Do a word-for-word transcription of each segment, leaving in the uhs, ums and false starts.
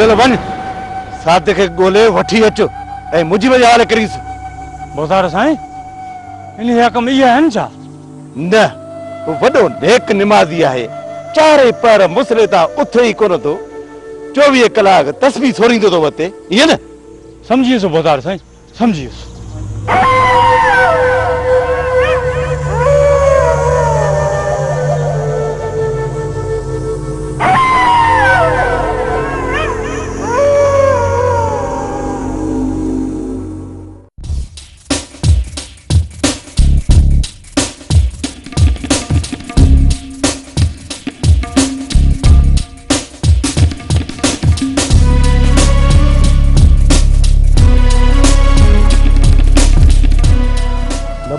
Budhal one साथ के गोले वठी अच ए मुजी में हाल करीस बोजार साईं इन हकम ये है न छा न वो वडो नेक नमाजी है चारे पर मुसलेता उठई कोन तो चौबीस कलाक तस्बीह सोरिंदो तो वते ये न समझियो बोजार साईं समझियो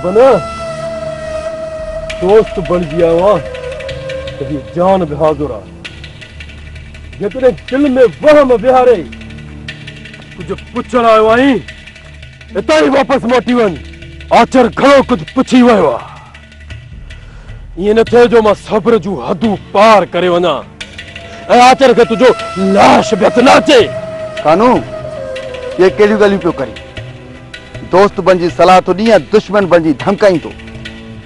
बना दोस्त बन गया हुआ कभी जान बहादुरा जितने दिल में वहम बिहारे कुछ पुछण आयो आई इतना ही वापस मोटी वन आचर घणो कुछ पुछी वो ये न थे जो मां सब्र जू हदू पार करे वना आचर के तुझो लाश बेतनाचे कानू ये केली गली पे करी दोस्त बनजी सलाह तो दिया दुश्मन बनजी धमकाई तो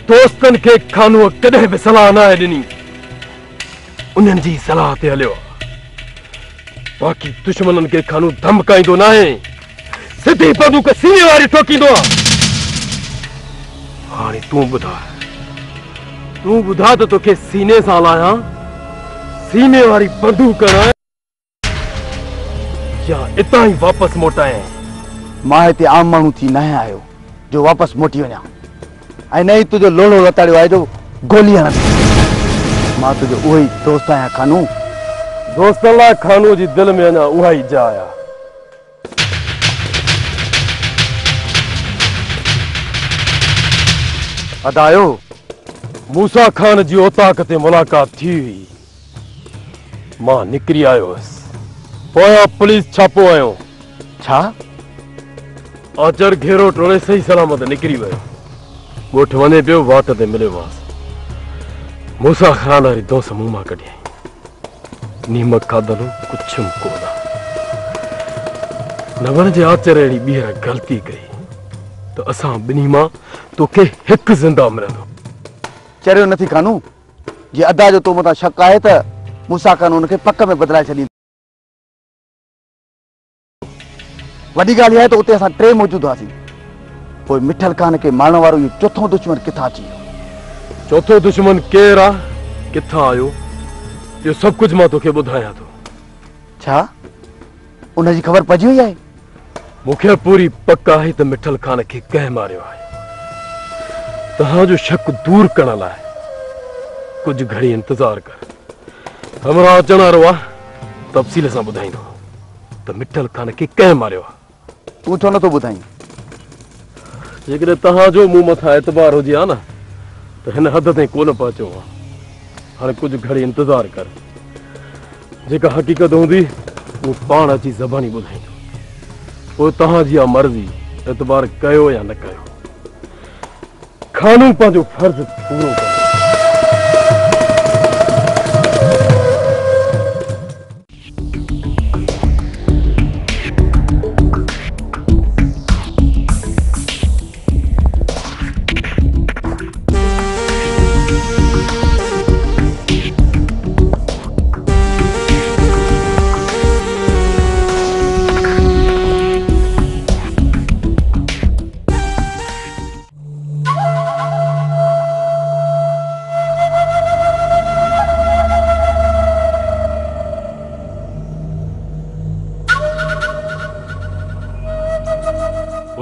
दोस्तन के खानुआ कदे भी सलाह ना है दिनी उनन जी सलाह ते हलो बाकी दुश्मनन के खानु धमकाई तो ना है सीधी पदू के सीने वाली ठोकी दो हाने तू बुधा तू बुधा तो के सीने सा लाया सीने वाली बंदू करा या इतना ही वापस मोटा है मां इतने आम मानू थी न आयो जो वापस मोटी वना आई नहीं तुझो लोलो लताड़ो आए जो गोली हन मां तुझो ओही दोस्त आया खानू दोस्त ला खानू जी दिल में ना ओही जा आया अदायो मूसा खान जी औताक ते मुलाकात थी हुई मां निकरी आयोस पोया पुलिस छापो आयो छा आचर घेरो टोले सही सलामत निकरी वो गोठ वने पे वाट ते मिले वास मूसा खान हरी दो समूमा कढे नीमक खादलो कुछ को ना नवन जे आचर एड़ी बीहर गलती कई तो असा बिनी मां तोके एक जिंदा मरदो चरियो नथी कानू जे अदा जो तो मता शक है त मूसा खान उनके पक्क में बदला छली वडी गाली है तो उते असा टे मौजूद आसी कोई मिठल खान के मारण वारो ये चौथो दुश्मन किथा जी चौथो दुश्मन केरा किथा आयो ये सब कुछ मा तोके बुधाया तो छा उन जी खबर पजी हुई है मुखे पूरी पक्का है त मिठल खान के कह मारियो है तहा जो शक दूर करण लाए कुछ घड़ी इंतजार कर हमरा अचणा रवा तफसील से बुधाई दो तो मिठल खान के कह मारियो तू तो न तो बुधाई जेकरे तहा जो मुंह मथा एतबार हो जिया ना तो हन हद ते कोन पहुंचो हर कुछ घड़ी इंतजार कर जेका हकीकत होंदी वो पाण अची जबानी बुधाई वो तहा जी आ मर्जी एतबार कयो या न कयो खानू पाजो फर्ज पूरो कर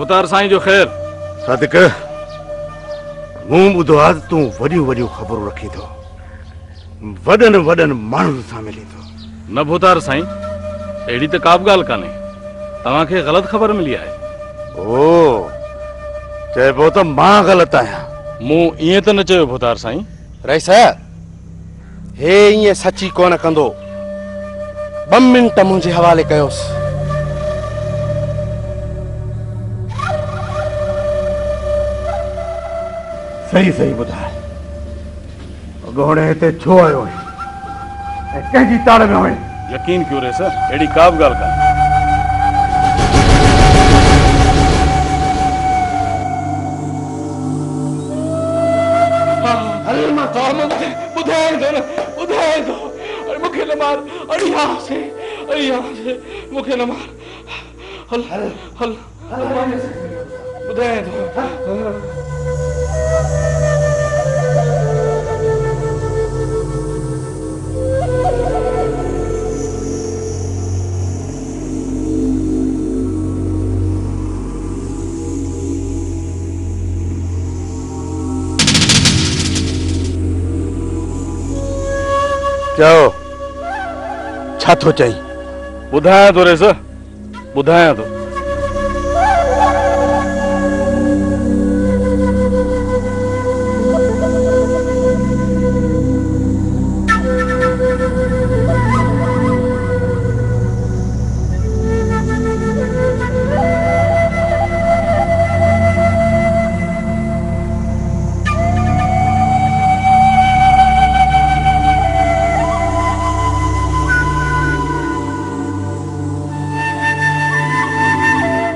उतार साईं जो खैर सादिक मुंह बुधो आज तू वडी वडी खबर रखी तो वडन वडन मानु सा मिली तो न भुतार साईं एड़ी त काब गाल काने तवा के गलत खबर मिली है ओ ते बो तो मां गलत आया मुंह ये तो न चयो भुतार साईं राय साहब हे ये सच्ची कोन कंदो बम मिनट मुझे हवाले कयोस सही सही बुधाए अगोणे ते छो आयो है ए केजी ताड़ में होए यकीन क्यों रहे सर एडी काब गाल का अरे माता मुझे उधार दो उधार दो अरे मुखे न मार अरे यहाँ से अरे यहाँ से मुखे न मार हल हल हल उधार दो जाओ छत हो चाहिए बुधाया तो रे सर बुधाया तो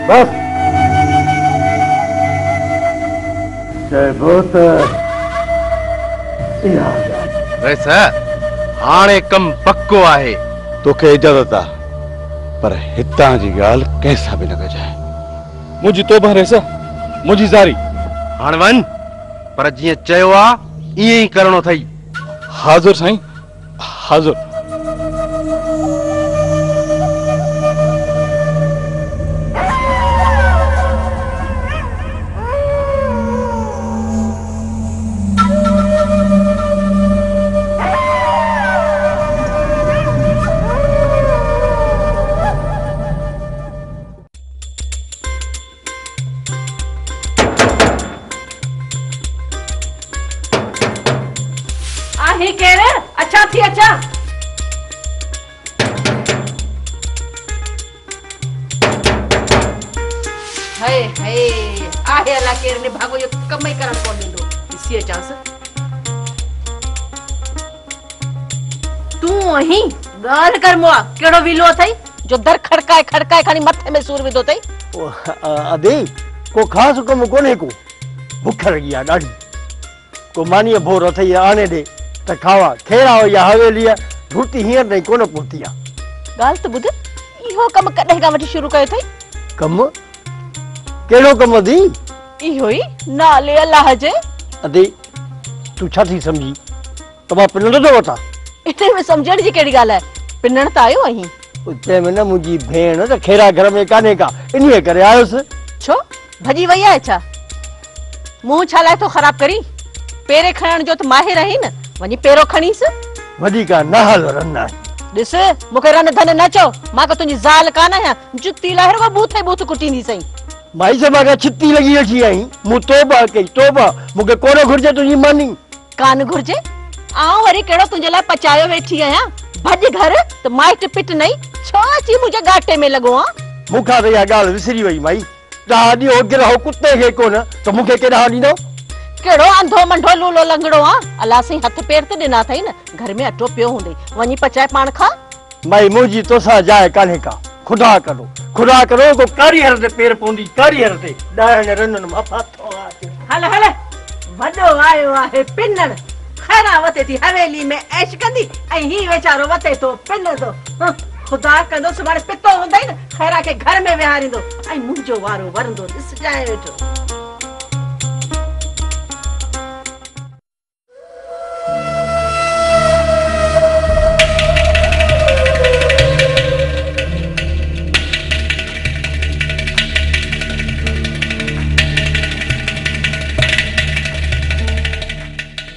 बस बहुत वैसा हाणे कम पक्को आहे तो के इजाजत आ पर हिता जी गाल कैसा भी न जाए मुझी तोबा रेसा मुझी जारी हाण वन पर जी चयो आ ये ही करणो थई हाजिर साईं हाजिर केड़ो विलो थई जो दर खड़काए खड़काए खाली मथे में सूर विदो थई ओ अदे को खास कम कोने को भूख लगी आ डाडी को मानिए भोर थई आने दे त खावा खेरा हो या हवेली धूती हियर नहीं कोने पूती आ गाल तो बुध इहो कम कदे का वठी शुरू कयो थई कम केड़ो कम दी इहो ही नाले अल्लाह जे अदे तू छाती समझी तबा पिनड़ दो था इतने में समझण जी केड़ी गाल है पिनण त आयो अही उते में न मुजी भेण त खेरा घर में काने का इन्हीं करे आयोस छो भजी वई आ छा मु छाला तो खराब करी पेरे खणण जो त माहिर है न वनी पेरो खणीस वडी का नहल रन्ना दिस मुके रन धन न चो मा को तुजी जाल कान है जुत्ती लहर को बूथ बूथ कुटीनी सही माई से मागा छित्ती लगी रखी आई मु तोबा कई तोबा मुके कोरो घुरजे तुजी मानी कान घुरजे आओ वरी केड़ो तुजे ला पचायो बैठी आया भज घर तो माइट पिट नहीं छाची मुझे गाटे में लगो आ मुखा भैया गाल विसरी वई माई दादी ओ गिरहो कुत्ते के कोन तो मुखे केडा हानी दो केडो अंधो मंढो लूलो लंगड़ो आ अला से हाथ पैर ते देना थई न घर में अटो पियो हुंदे वनी पचाए पान खा माई मुजी तोसा जाए काने का खुदा करो खुदा करो को कारी हर ते पैर पोंदी कारी हर ते डायन रनन मफा थो आ हल हल वडो आयो आहे पिनन खरा वते थी हवेली में ऐश कंदी ऐ ही बेचारो वते तो पिन दो खुदा कंदो सुबारे पितो हुंदई न खरा के घर में विहारी दो ऐ मुजो वारो वरंदो दिस जाए बेटो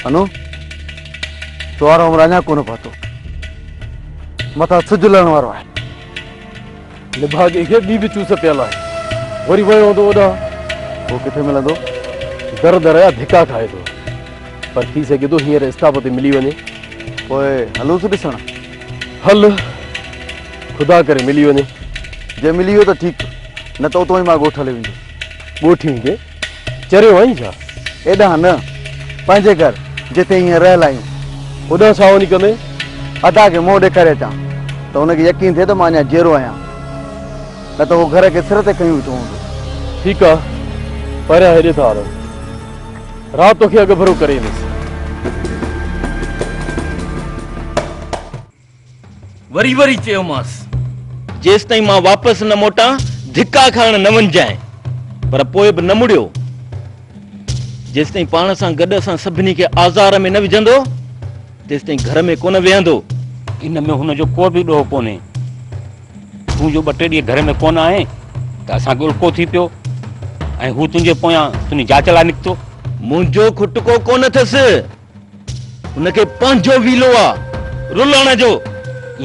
अनु तोर हमराना कोन पातो मता सुजलन वारो है लिभाग के बी बी चूस प्याला है वरी वयो दो ओदा वो किथे मिलंदो दर दर या धिका खाए दो पर थी से गिदो हियर स्थापत मिली वने ओए हलो से दिसना हल खुदा करे मिली वने जे मिली हो तो ठीक न तो तोई मा गोठले विंदो गोठी के चरे वई जा एडा न पांजे घर जिते ही रहल आयो उदा सावनी कमे अदा के मोह देखारे ता तो उनके यकीन थे तो मां अना जेरो आया न तो वो घर के सिर से कहीं तो ठीक है पर हेरे था रात तो के अगभरो करे वरी वरी चयो मास जेस ताई मां वापस न मोटा धिक्का खान न वन जाए पर पोए भी न मुड़ियो जेस ताई पाण सा गड सा सबनी के आजार में न विजंदो तेस ताई घर में कोन वेंदो इन में हुन जो को भी डो कोने तू जो बटे डी घर में कोन आए त असा गुलको थी पियो ए हु तुजे पोया तुनी जाचला निकतो मुंजो खुटको कोन थस उनके पांजो विलो आ रुलण जो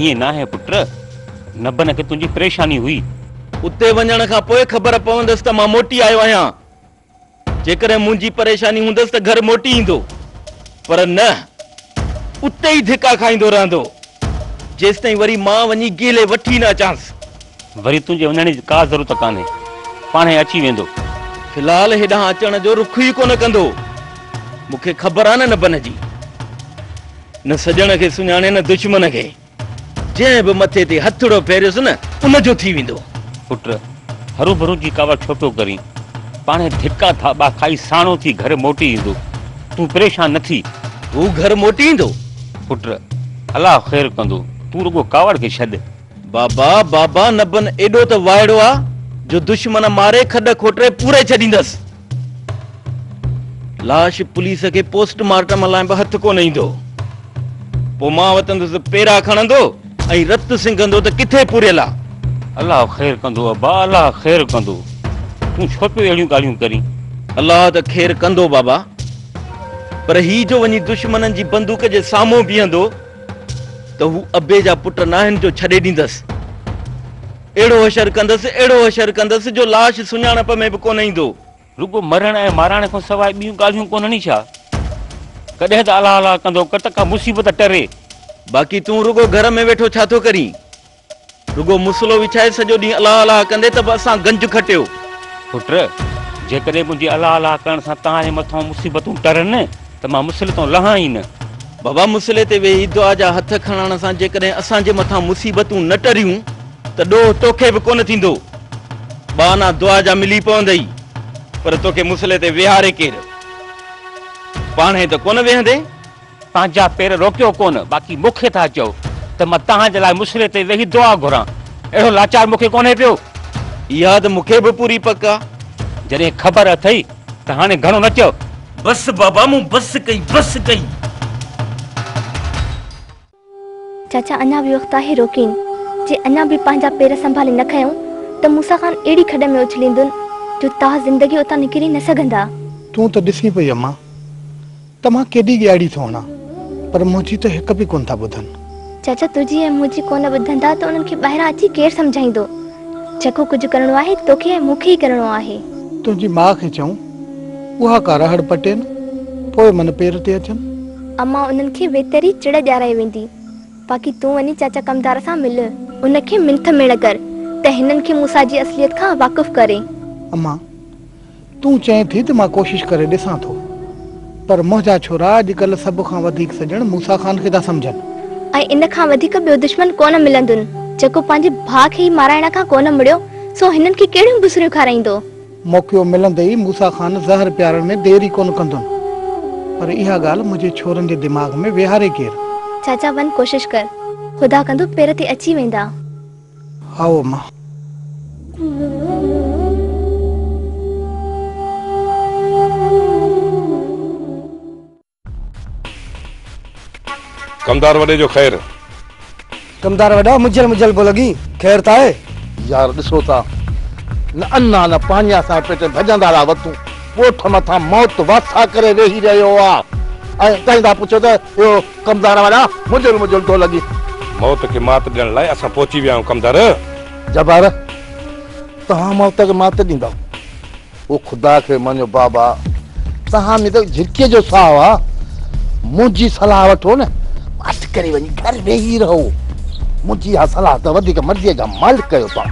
ये ना है पुत्र नबन के तुझी परेशानी हुई उते वंजण का पोए खबर पवंदस त मां मोटी आयो आया जेकर मुंजी परेशानी हुंदस त घर मोटी इंदो पर न उते ही धिका खाइंदो रहंदो जेस तई वरी मां वनी गेले वठी ना चांस वरी तुझे वंजण जी का जरूरत काने पाणे अची वेंदो फिलहाल हेडा अचण जो रुख ही कोन कंदो मुखे खबर आ न नबन जी न सजण के सुञाणे न दुश्मन के जे भी मथे ते हथड़ो फेरियोस न उन जो थी विंदो पुत्र हरू भरू जी कावा छोपो करी पाने धिक्का था बा खाई साणो थी घर मोटी इंदो तू परेशान न थी तू घर मोटी इंदो पुत्र अल्लाह खैर कंदो तू रुगो कावड़ के छद बाबा बाबा नबन एडो तो वायड़ो आ जो दुश्मन मारे खड खोटरे पूरे छदींदस लाश पुलिस के पोस्टमार्टम लाए ब हथ को नहीं दो पोमा वतन से पेरा खणंदो आई रत सिंगंदो तो किथे पुरेला अल्लाह खैर कंदो बाबा अल्लाह खैर कंदो तू छोपे एड़ी गालियों करी अल्लाह तो खैर कंदो बाबा पर ही जो वनी दुश्मनन जी बंदूक जे सामो बिहंदो तो हु अबे जा पुट नाहन जो छडे दींदस एड़ो अशर कंदस एड़ो अशर कंदस जो लाश सुनाणप में भी कोन इंदो रुगो मरण ए मारण को सवाय बी गालियों कोन नी छा कदे त अल्लाह अल्लाह कंदो कतका मुसीबत टरे बाकी तू रुगो घर में वेठो छातो करी रुगो मुसलो विछाए सजो डी अल्लाह अल्लाह कंदे तब असा गंज खटियो पुत्र जे करे मुजी अल्लाह अल्लाह करण सा ताए मथो मुसीबतू टरन त मा मुसलतो लहाई न बाबा मुसले ते वेही दुआ जा हाथ खणण सा जे करे असा जे मथा मुसीबतू न टरियूं त दो तोखे भी कोन थिंदो बाना दुआ जा मिली पवंदई पर तोखे मुसले ते विहारे केर पाणे त कोन वेहंदे ताजा पैर रोक्यो कोन बाकी मुखे था चो त म ताहा जला मुसले ते वेही दुआ घुरा एड़ो लाचार मुखे कोने पियो याद मुखे भी पूरी पक्का जने खबर थई त हाने घणो न चो बस बाबा मु बस कई बस कई चाचा अन्ना भी वक्त आहे रोकिन जे अन्ना भी पांजा पैर संभाले न खयो त मूसा खान एडी खड में उछलिंदुन जो ता जिंदगी उता निकरी न सगंदा तू त दिसी पई अम्मा तमा केडी गयाडी थोना पर मुझी तो एक भी कोन था बुधन चाचा तुझी है मुझी कोन बुधंदा तो उनन के बाहर आची केर समझाई दो जको कुछ करनो आहे तोखे मुखी करनो आहे तुझी मां के चऊ उहा का रहड़ पटेन पोए मन पैर ते अचन अम्मा उनन के वेतरी चिड़ जाराई वेंदी बाकी तू वनी चाचा कमदार सा मिल उन के मिंथ मेड़ कर त हनन के मूसा जी असलियत का वाकिफ करे अम्मा तू चाहे थी त मां कोशिश करे देसा थो पर मोजा छोरा आजकल सब खा वधिक सजण मूसा खान के दा समझन आ इन खा वधिक बे दुश्मन कोन मिलंदुन जको पांजे भा के मारायणा का कोन मड़ियो सो हिनन के केड़ियो बुसरियो खाराइंदो मौको मिलंदई मूसा खान जहर प्यारण में देरी कोन कंदुन पर इहा गाल मुझे छोरन के दिमाग में विहारे केर चाचा वन कोशिश कर खुदा कंदो पैर ते अच्छी वेंदा आओ मां कमदार वडे जो खैर कमदार वडा मुजल मुजल बोलगी खैर ताए यार दिसो ता न अन्ना न पानिया सा पेटे भजंदा रा वतू पोठ मथा मौत वासा करे रही रयो आ आ ताईदा पूछो त यो कमदार वडा मुजल मुजल तो लगी मौत के मात देन लाए असा पहुंची व्याओ कमदार जबार तहा मौत के मात दींदा ओ खुदा के मान्यो बाबा तहा में तो झिरके जो सावा मुजी सलाह वठो न अस करे वनी घर में ही रहो मुजी असला त वदी के मर्जी का मालिक कयो पा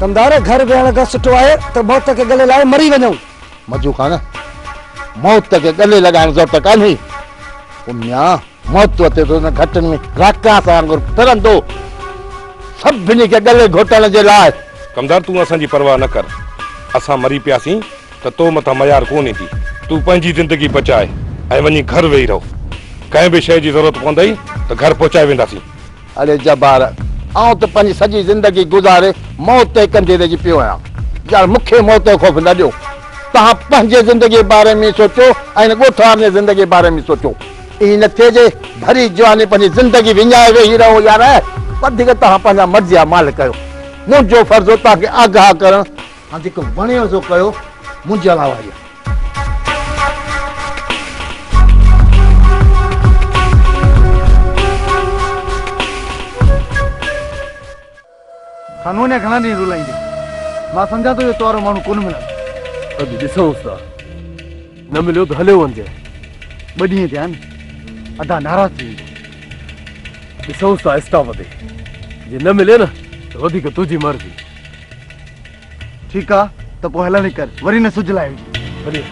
कंदारे घर बेण का सुठो आए त मौत के गले लाए मरी वणो मजू खान मौत के गले लगाण जरूरत कानी उम्या मौत ते तो घटन में राका सांगुर तरंदो सभिनी के गले घोटण के लाइ। कमदार तू असांजी परवाह न कर, असां मरी पियासीं त तो मथां मयार कोन्हे थी। तू पंहिंजी ज़िंदगी बचाए ऐं वञी घर वेही रहो, कंहिं बि शइ जी ज़रूरत पवंदई त घर पहुचाए वेंदासीं। अरे जबार, आउं त पंहिंजी सॼी ज़िंदगी गुज़ारे मौत ते कंधे रहिजी पियो आहियां यार। मूंखे मौत जो ख़ौफ़ न ॾियो। तव्हां पंहिंजे ज़िंदगी बारे में सोचो ऐं ॻोठ वारे ज़िंदगी बारे में सोचो। ईअं न थिए जे भरी जवानी पंहिंजी ज़िंदगी विञाए वेही रहो यार। वधीक तव्हां पंहिंजा मर्ज़ी माल कयो। मुंहिंजो फ़र्ज़ हो तव्हांखे आगाह करणु, ऐं जेको वणियो सो कयो, मुंहिंजे अलावा इहो। कानून घणा ॾींहं रुलाईंदे, मां सम्झा थो इहो तुआरो माण्हू कोन मिलंदो। अॼु ॾिसूं था, न मिलियो त हलियो वञिजे। ॿ ॾींहं थिया आहिनि, अदा नाराज़ थी वेंदो। ॾिसूं था स्टाफ ते, जे न मिले न त वधीक तुंहिंजी मर्ज़ी। ठीकु आहे, त पोइ हलण ई कर, वरी न सुझ लाइ वञे।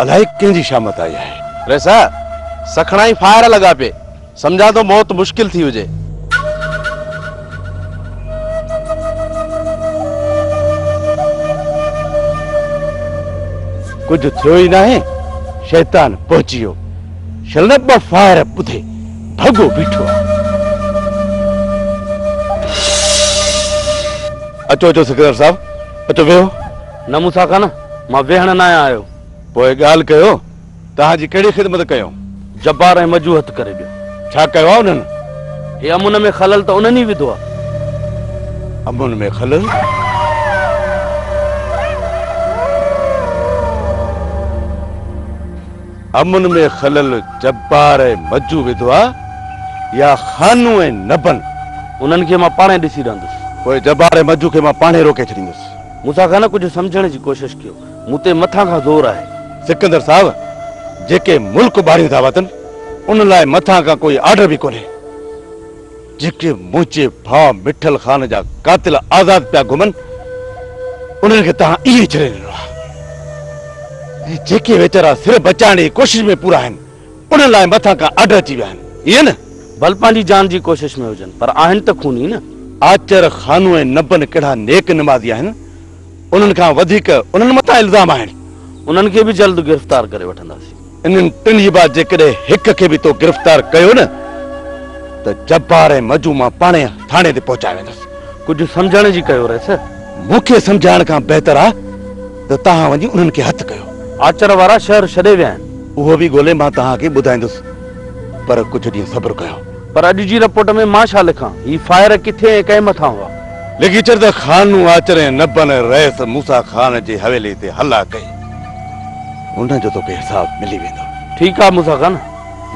अलाए कंहिंजी शामत आई है। रेसा सखणा ही फायर लगा पे, समझा तो मौत मुश्किल थी हुजे। कुछ थियो ही ना है, शैतान पहुंचियो। शलनप फायर पुथे भगो बीठो। अचो अचो सिकंदर साहब, अचो वेहो। न मूंसां कान, मां वेहण न आयो। पोए गाल कयो, ताजी कड़ी खिदमत कयो। जब्बार ऐं मजू हथ करे बियो। छा कयो आ उनन? ए अमुन में खलल त उनन ही विधो आ। अमुन में खलल? अमुन में खलल जब्बार ऐं मजू विधो आ या खानू ऐं नबन? उनन के मां पाणे दिसी रंदुस। पोए जब्बार ऐं मजू के मां पाणे रोके छडींदुस। मुसा खान कुछ समझण जी कोशिश कयो, मुते मथा का जोर है। सिकंदर साहब, जेके मुल्क बारी था वतन, उन लाए मथा का कोई आर्डर भी कोने। जेके मुझे भाव मिठल खान जा कातिल आजाद प्या घुमन, उन्हें के तहां ई चले न। जेके वेचारा सिर बचाने की कोशिश में पूरा हैं, उन लाए मथा का आर्डर जी बहन। ये न भलपाली जान जी कोशिश में होजन, पर आहन त खूनी न। आचर खानू ए नबन केड़ा नेक नमाजिया हैं, उनन का वधिक उनन मता इल्जाम हैं। उनन के भी जल्द गिरफ्तार करे वठंदासीं। इनन टिन ही बात जेकॾहिं हिक खे भी तो गिरफ्तार कयो न त जब्बार ऐं मजू मां पाणे थाणे ते पहुचाए वेंदसि। कुझु समझण जी कयो रे सर। मूंखे समझाइण खां बहितर आहे त तव्हां वञी उन्हनि खे हथ कयो। आचर वारा शहर छॾे विया आहिनि। उहो बि ॻोल्हे मां तव्हांखे ॿुधाईंदुसि, पर कुझु ॾींहं सब्र कयो। पर अॼु जी रिपोर्ट में मां छा लिखां? ही फायर किथे ऐं कंहिं मथां हुआ? लेकिचर त खानू आचर ऐं नबन रईस मूसा खान जी हवेली ते हल्ला कई। उन जो तोखे हिसाब मिली वेंदो। ठीकु आहे मूसा खान,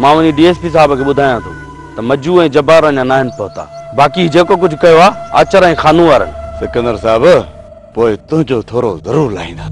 मां वञी डीएसपी साहब खे ॿुधायां थो त मजू ऐं जबार अञा न आहिनि पहुता। बाक़ी जेको कुझु कयो आहे आचर ऐं खानू वारनि। सिकंदर साहब, पोइ तुंहिंजो थोरो ज़रूरु लाहींदा।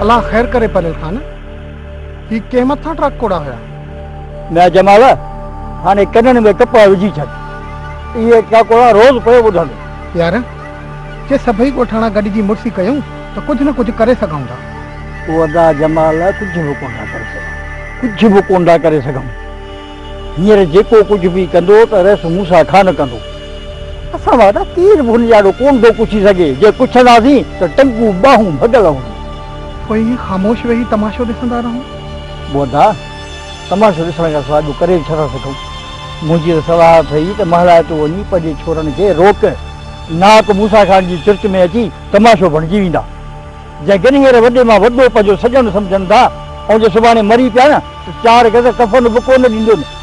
अल्लाह खैर करे पलेल खान, ही केमत था ट्रक कोड़ा हुआ। मैं जमाल हाने कनन में टपा विझी छ। ये क्या कोड़ा रोज पयो बुधन यार, जे सभी गोठाणा गडी जी मुर्सी कयूं तो कुछ न कुछ करे सकऊं था। ओ अदा जमाल कुछ भी कोना कर सका, कुछ भी कोना करे सकऊं। ये जेको कुछ भी कंदो तो रस मूसा खान कंदो। असा वादा तीर भुनियाड़ो कोन दो कुछ सके। जे कुछ नासी तो टंगू बाहू भगल हो। कोई खामोश वही तमाशो दिसंदा रहूं। बोधा तमाशो दिसण का सवाल करे छरा सकूं। मुझे सलाह थई त महाराज तो वनी पजे छोरन के रोक नाक मूसा खान जी चर्च में अची तमाशो बणजी विंदा। जे गनियर वडे मां वडो पजो सजन समझंदा और जे सुभाणे मरी पिया न चार गज कफन बको न दिंदो।